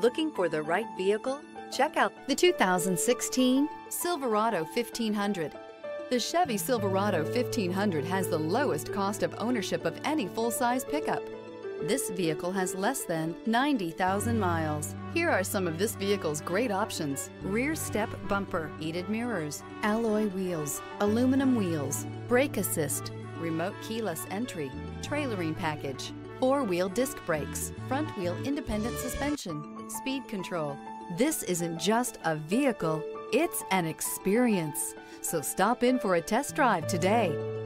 Looking for the right vehicle? Check out the 2016 Silverado 1500. The Chevy Silverado 1500 has the lowest cost of ownership of any full-size pickup. This vehicle has less than 90,000 miles. Here are some of this vehicle's great options: rear step bumper, heated mirrors, alloy wheels, aluminum wheels, brake assist, remote keyless entry, trailering package, four-wheel disc brakes, front wheel independent suspension, speed control. This isn't just a vehicle, it's an experience. So stop in for a test drive today.